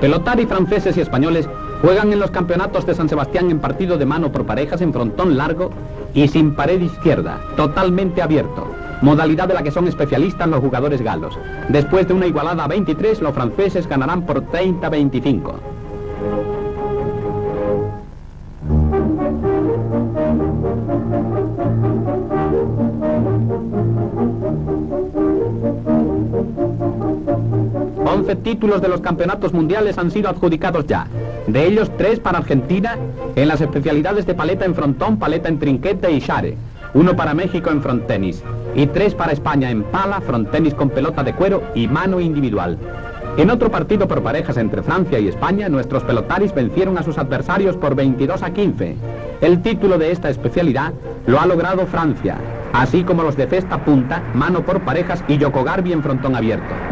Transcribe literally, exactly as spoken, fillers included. Pelotari franceses y españoles juegan en los campeonatos de San Sebastián en partido de mano por parejas en frontón largo y sin pared izquierda, totalmente abierto, modalidad de la que son especialistas los jugadores galos. Después de una igualada a veintitrés, los franceses ganarán por treinta a veinticinco. once títulos de los campeonatos mundiales han sido adjudicados ya, de ellos tres para Argentina en las especialidades de paleta en frontón, paleta en trinquete y share, uno para México en frontenis y tres para España en pala, frontenis con pelota de cuero y mano individual. En otro partido por parejas entre Francia y España, nuestros pelotaris vencieron a sus adversarios por veintidós a quince. El título de esta especialidad lo ha logrado Francia, así como los de cesta punta, mano por parejas y Yoko Garbi en frontón abierto.